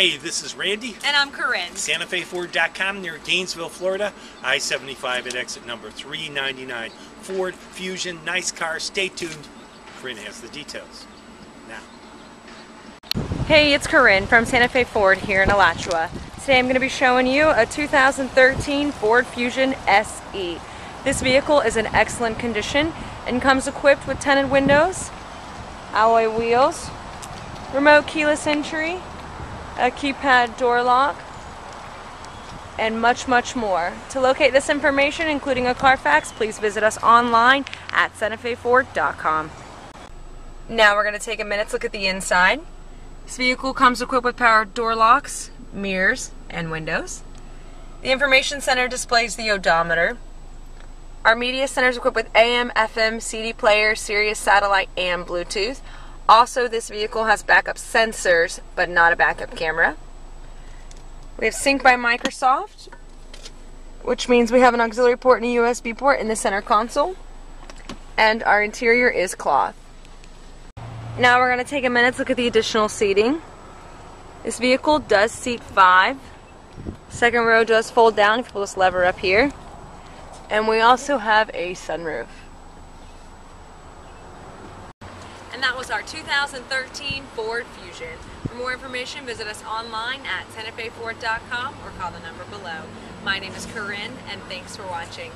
Hey, this is Randy. And I'm Corinne. SantaFeFord.com near Gainesville, Florida. I-75 at exit number 399. Ford Fusion. Nice car. Stay tuned. Corinne has the details now. Hey, it's Corinne from Santa Fe Ford here in Alachua. Today I'm going to be showing you a 2013 Ford Fusion SE. This vehicle is in excellent condition and comes equipped with tinted windows, alloy wheels, remote keyless entry, a keypad door lock, and much more. To locate this information, including a Carfax, please visit us online at SantaFeFord.com. Now we're going to take a minute to look at the inside. This vehicle comes equipped with power door locks, mirrors, and windows. The information center displays the odometer. Our media center is equipped with AM, FM, CD player, Sirius satellite, and Bluetooth. Also, this vehicle has backup sensors, but not a backup camera. We have Sync by Microsoft, which means we have an auxiliary port and a USB port in the center console. And our interior is cloth. Now we're going to take a minute to look at the additional seating. This vehicle does seat 5. Second row does fold down if you pull this lever up here. And we also have a sunroof. And that was our 2013 Ford Fusion. For more information, visit us online at SantaFeFord.com or call the number below. My name is Corinne, and thanks for watching.